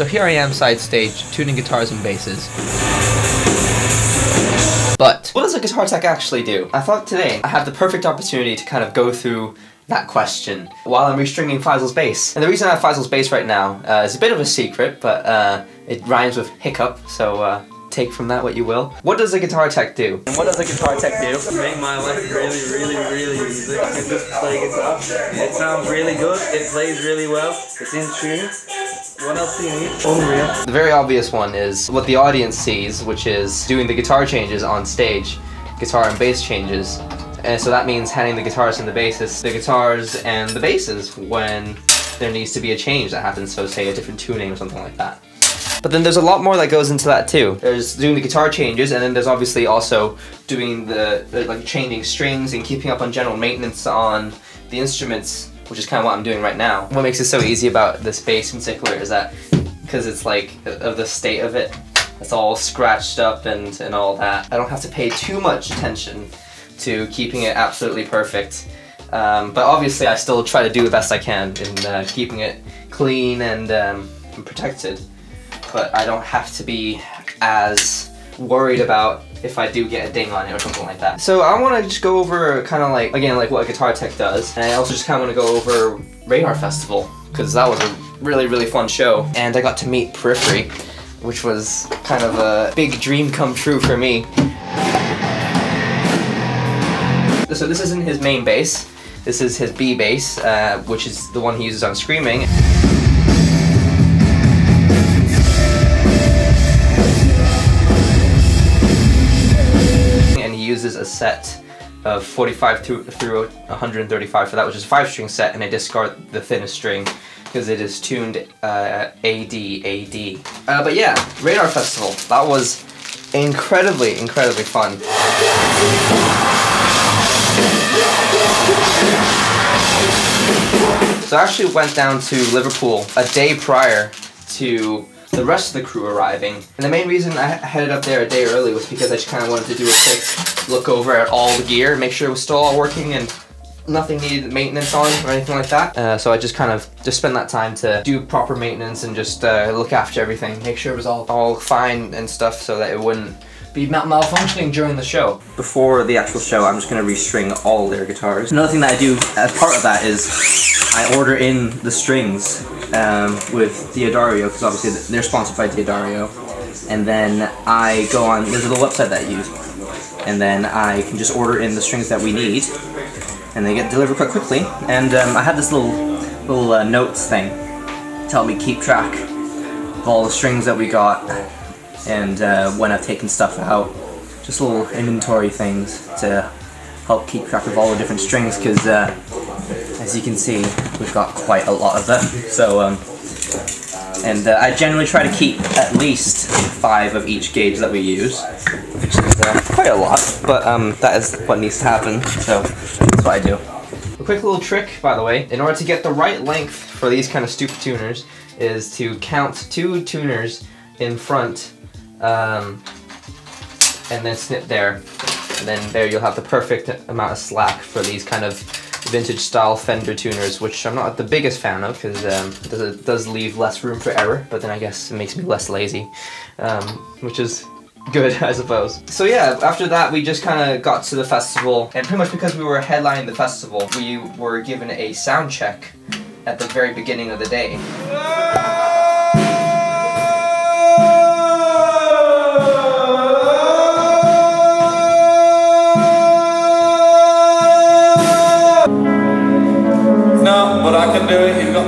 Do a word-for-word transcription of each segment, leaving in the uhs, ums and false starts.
So here I am side stage, tuning guitars and basses. But what does a guitar tech actually do? I thought today I have the perfect opportunity to kind of go through that question while I'm restringing Faisal's bass. And the reason I have Faisal's bass right now uh, is a bit of a secret, but uh, it rhymes with hiccup, so uh, take from that what you will. What does a guitar tech do? And what does a guitar tech do? Make my life really, really, really easy. I can just play guitar. It sounds really good, it plays really well, it's in tune. What else do you need? Unreal. The very obvious one is what the audience sees, which is doing the guitar changes on stage, guitar and bass changes. And so that means handing the guitars and the basses, the guitars and the basses when there needs to be a change that happens, so say a different tuning or something like that. But then there's a lot more that goes into that too. There's doing the guitar changes, and then there's obviously also doing the, the like changing strings and keeping up on general maintenance on the instruments, which is kind of what I'm doing right now. What makes it so easy about this bass in particular is that because it's like of the state of it, it's all scratched up and, and all that. I don't have to pay too much attention to keeping it absolutely perfect. Um, but obviously I still try to do the best I can in uh, keeping it clean and, um, and protected. But I don't have to be as worried about if I do get a ding on it or something like that. So I want to just go over kind of like, again, like what a guitar tech does. And I also just kind of want to go over Radar Festival, because that was a really, really fun show. And I got to meet Periphery, which was kind of a big dream come true for me. So this isn't his main bass. This is his B bass, uh, which is the one he uses on Screaming. Uses a set of forty-five through, through one thirty-five for that, which is a five-string set, and I discard the thinnest string because it is tuned uh, A D A D. Uh, but yeah, Radar Festival. That was incredibly, incredibly fun. So I actually went down to Liverpool a day prior to the rest of the crew arriving. And the main reason I headed up there a day early was because I just kind of wanted to do a quick look over at all the gear, make sure it was still all working and nothing needed maintenance on or anything like that. Uh, so I just kind of just spent that time to do proper maintenance and just uh, look after everything, make sure it was all, all fine and stuff so that it wouldn't be mal malfunctioning during the show. Before the actual show, I'm just going to restring all their guitars. Another thing that I do as part of that is I order in the strings um, with D'Addario, because obviously they're sponsored by D'Addario, and then I go on, there's a little website that I use, and then I can just order in the strings that we need, and they get delivered quite quickly. And um, I have this little little uh, notes thing to help me keep track of all the strings that we got, and uh, when I've taken stuff out, just little inventory things to help keep track of all the different strings, because uh, as you can see, we've got quite a lot of them. So, um, and uh, I generally try to keep at least five of each gauge that we use, which is uh, quite a lot, but um, that is what needs to happen, so that's what I do. A quick little trick, by the way, in order to get the right length for these kind of stupid tuners, is to count two tuners in front, um, and then snip there, and then there you'll have the perfect amount of slack for these kind of vintage style Fender tuners, which I'm not the biggest fan of because um, it does leave less room for error, but then I guess it makes me less lazy, um, which is good, I suppose. So yeah, after that we just kind of got to the festival, and pretty much because we were headlining the festival, we were given a sound check at the very beginning of the day.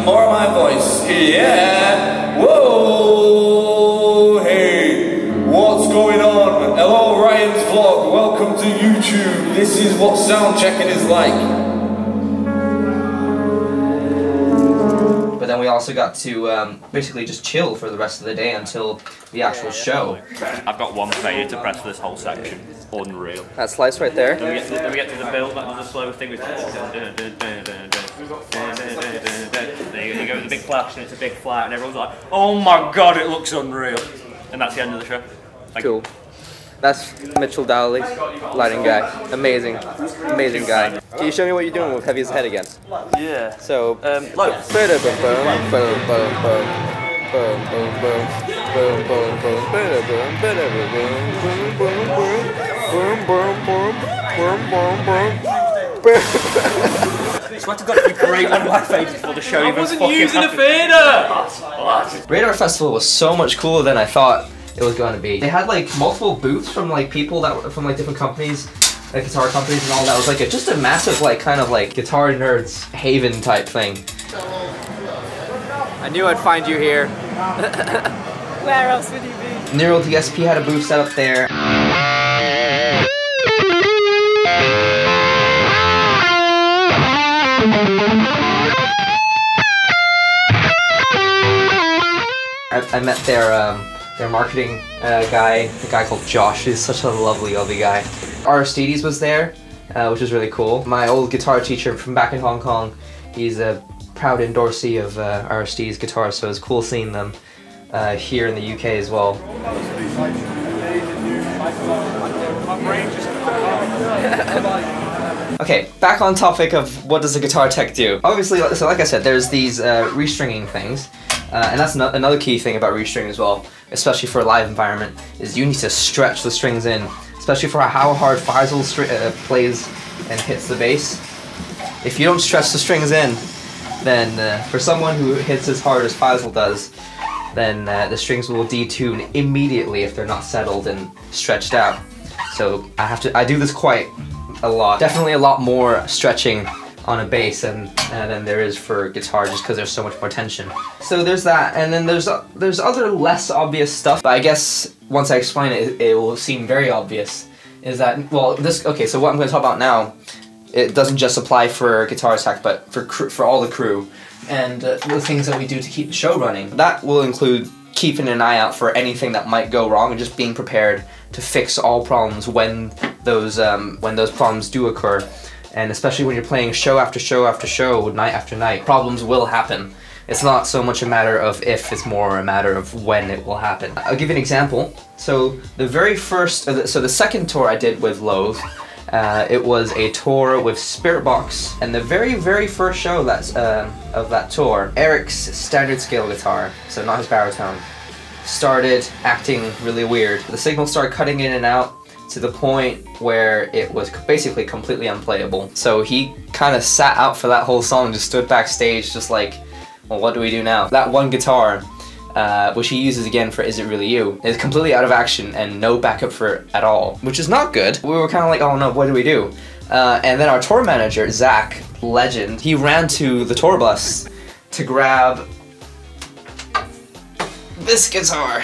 More of my voice. Yeah. Whoa. Hey. What's going on? Hello, Ryan's vlog. Welcome to YouTube. This is what sound checking is like. But then we also got to um, basically just chill for the rest of the day until the actual show. I've got one failure to press for this whole section. Unreal. That slice right there. Then we get to, then we get to the build, that was the slow thing. There you go, it's a big flash and it's a big flat and everyone's like, oh my god, it looks unreal. And that's the end of the show. Thank cool. You. That's Mitchell Dowley, lighting guy. Amazing, amazing guy. Can you show me what you're doing with Heavy's head again? Yeah. So, um, like, boom, boom, boom, boom, boom. boom, boom, boom, boom, boom, boom, boom, boom, boom, boom, boom, boom, boom, boom, boom, boom, boom, boom, boom. So I have got to be great on my face before the show even fucking happened. I wasn't using a fader! Radar Festival was so much cooler than I thought it was going to be. They had like multiple booths from like people that were from like different companies, like guitar companies and all that. It was like a, just a massive like kind of like guitar nerds haven type thing. I knew I'd find you here. Where else would you be? Neural D S P had a booth set up there. I, I met their um, their marketing uh, guy, a guy called Josh. He's such a lovely, lovely guy. Aristides was there, uh, which was really cool. My old guitar teacher from back in Hong Kong, he's a proud endorsee of uh, Aristides guitar, so it's cool seeing them uh, here in the U K as well. Okay, back on topic of what does a guitar tech do? Obviously, so like I said, there's these uh, restringing things, uh, and that's not another key thing about restringing as well, especially for a live environment, is you need to stretch the strings in, especially for how hard Faisal uh, plays and hits the bass. If you don't stretch the strings in, then uh, for someone who hits as hard as Faisal does, then uh, the strings will detune immediately if they're not settled and stretched out. So I have to, I do this quite a lot. Definitely a lot more stretching on a bass than, uh, than there is for guitar, just because there's so much more tension. So there's that, and then there's uh, there's other less obvious stuff, but I guess once I explain it, it will seem very obvious. Is that, well, this, okay, so what I'm going to talk about now, it doesn't just apply for guitar tech, but for cr for all the crew, and uh, the things that we do to keep the show running. That will include keeping an eye out for anything that might go wrong, and just being prepared to fix all problems when those um, when those problems do occur. And especially when you're playing show after show after show, night after night, problems will happen. It's not so much a matter of if, it's more a matter of when it will happen. I'll give you an example. So the very first, uh, so the second tour I did with Loathe, Uh, it was a tour with Spirit Box, and the very, very first show that's, uh, of that tour, Eric's standard scale guitar, so not his baritone, started acting really weird. The signal started cutting in and out to the point where it was basically completely unplayable. So he kind of sat out for that whole song, just stood backstage just like, well, what do we do now? That one guitar, Uh, which he uses again for Is It Really You, is completely out of action and no backup for it at all, which is not good. We were kind of like, oh no, what do we do? Uh, and then our tour manager, Zach Legend, he ran to the tour bus to grab this guitar.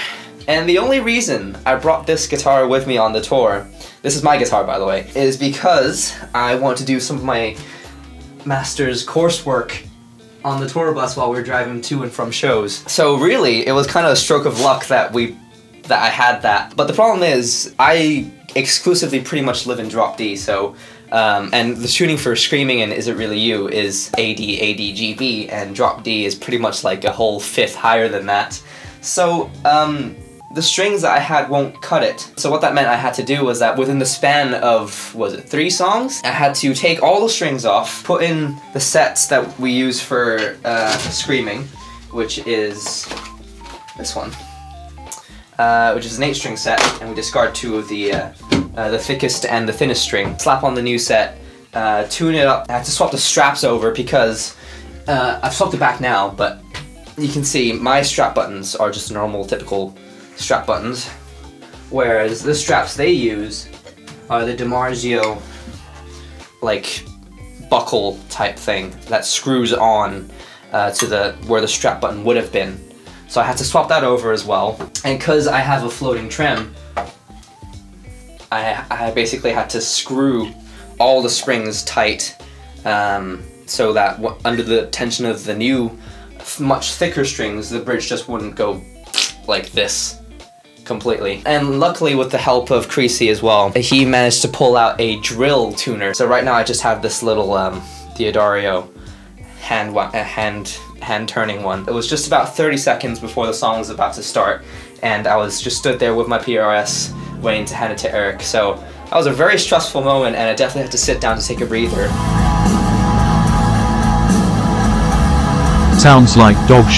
And the only reason I brought this guitar with me on the tour, this is my guitar by the way, is because I want to do some of my master's coursework on the tour bus while we were driving to and from shows. So really, it was kind of a stroke of luck that we, that I had that. But the problem is, I exclusively pretty much live in Drop D, so, um, and the tuning for Screaming and Is It Really You is A D, A D, G B, and Drop D is pretty much like a whole fifth higher than that. So, um, the strings that I had won't cut it. So what that meant I had to do was that within the span of, was it three songs? I had to take all the strings off, put in the sets that we use for uh, Screaming, which is this one, uh, which is an eight string set, and we discard two of the, uh, uh, the thickest and the thinnest string, slap on the new set, uh, tune it up. I have to swap the straps over because uh, I've swapped it back now, but you can see my strap buttons are just normal, typical strap buttons, whereas the straps they use are the DiMarzio like buckle type thing that screws on uh, to the where the strap button would have been. So I had to swap that over as well, and because I have a floating trim, I, I basically had to screw all the springs tight um, so that w under the tension of the new much thicker strings the bridge just wouldn't go like this completely. And luckily with the help of Creasy as well, he managed to pull out a drill tuner. So right now I just have this little um, D'Addario hand, hand, hand turning one. It was just about thirty seconds before the song was about to start, and I was just stood there with my P R S waiting to hand it to Eric. So that was a very stressful moment, and I definitely had to sit down to take a breather. Sounds like dog shit.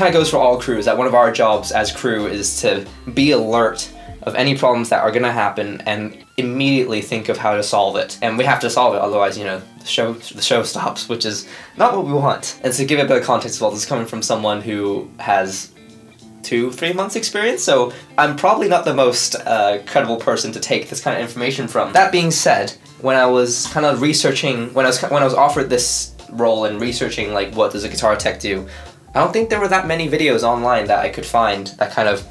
kind of goes for all crews, that one of our jobs as crew is to be alert of any problems that are going to happen and immediately think of how to solve it. And we have to solve it, otherwise, you know, the show the show stops, which is not what we want. And to give it a bit of context as well, this is coming from someone who has two, three months experience, so I'm probably not the most uh, credible person to take this kind of information from. That being said, when I was kind of researching, when I was, when I was offered this role and researching, like, what does a guitar tech do, I don't think there were that many videos online that I could find that kind of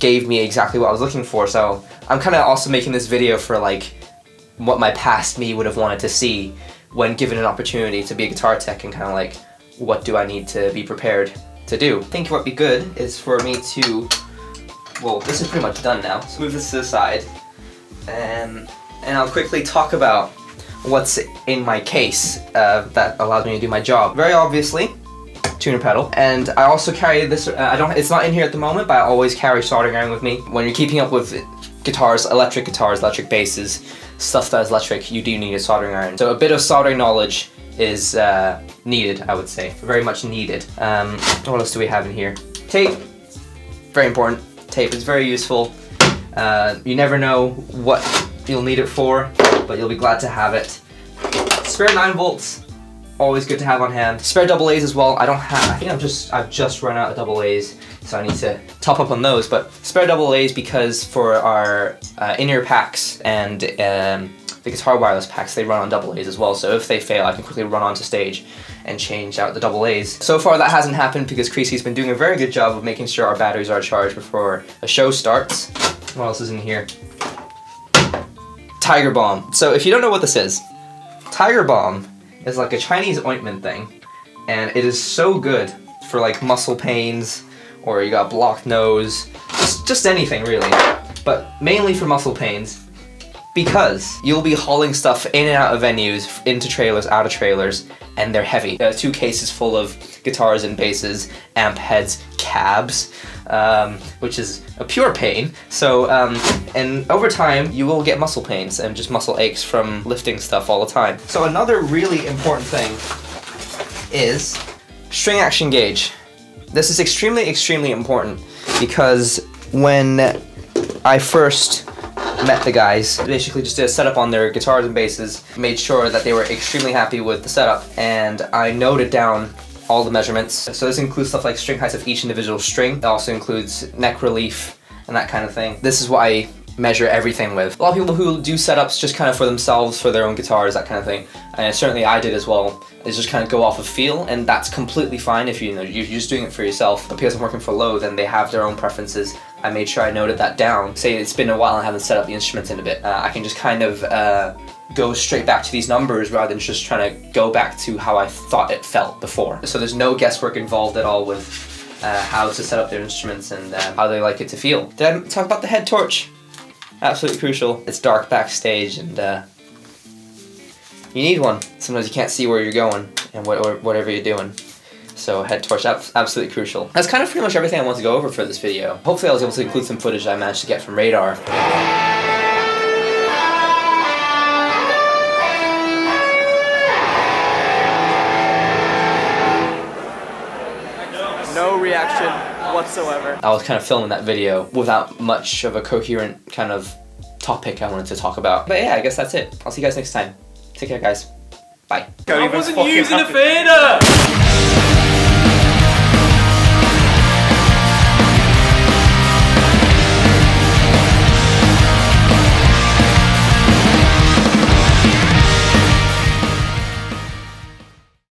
gave me exactly what I was looking for, so I'm kind of also making this video for, like, what my past me would have wanted to see when given an opportunity to be a guitar tech, and kind of like, what do I need to be prepared to do? I think what would be good is for me to, well, this is pretty much done now, so move this to the side, and, and I'll quickly talk about what's in my case uh, that allows me to do my job. Very obviously, tuner pedal, and I also carry this, uh, I don't, it's not in here at the moment, but I always carry soldering iron with me. When you're keeping up with guitars, electric guitars, electric basses, stuff that is electric, you do need a soldering iron. So a bit of soldering knowledge is uh, needed, I would say, very much needed. Um, what else do we have in here? Tape, very important. Tape is very useful. Uh, you never know what you'll need it for, but you'll be glad to have it. Spare nine volts, always good to have on hand. Spare double A's as well. I don't have, I think I've just, I've just run out of double A's, so I need to top up on those, but spare double A's because for our uh, in-ear packs and um, the guitar wireless packs, they run on double A's as well, so if they fail, I can quickly run onto stage and change out the double A's. So far that hasn't happened because Creasy's been doing a very good job of making sure our batteries are charged before a show starts. What else is in here? Tiger Bomb. So if you don't know what this is, Tiger Bomb is like a Chinese ointment thing, and it is so good for like muscle pains, or you got a blocked nose, just, just anything really, but mainly for muscle pains. Because you'll be hauling stuff in and out of venues, into trailers, out of trailers, and they're heavy. There are two cases full of guitars and basses, amp heads, cabs, um, which is a pure pain. So, um, and over time, you will get muscle pains and just muscle aches from lifting stuff all the time. So another really important thing is string action gauge. This is extremely, extremely important because when I first met the guys, basically just did a setup on their guitars and basses, made sure that they were extremely happy with the setup, and I noted down all the measurements. So this includes stuff like string heights of each individual string. It also includes neck relief and that kind of thing. This is what I measure everything with. A lot of people who do setups just kind of for themselves, for their own guitars, that kind of thing, and certainly I did as well, is just kind of go off of feel, and that's completely fine if you, you know, you're just doing it for yourself. But because I'm working for Loathe and they have their own preferences, I made sure I noted that down. Say it's been a while and I haven't set up the instruments in a bit. Uh, I can just kind of uh, go straight back to these numbers rather than just trying to go back to how I thought it felt before. So there's no guesswork involved at all with uh, how to set up their instruments and uh, how they like it to feel. Did I talk about the head torch? Absolutely crucial. It's dark backstage and uh, you need one. Sometimes you can't see where you're going and what, or whatever you're doing. So head torch, absolutely crucial. That's kind of pretty much everything I want to go over for this video. Hopefully I was able to include some footage I managed to get from Radar. No reaction whatsoever. I was kind of filming that video without much of a coherent kind of topic I wanted to talk about. But yeah, I guess that's it. I'll see you guys next time. Take care, guys. Bye. I wasn't using a fader!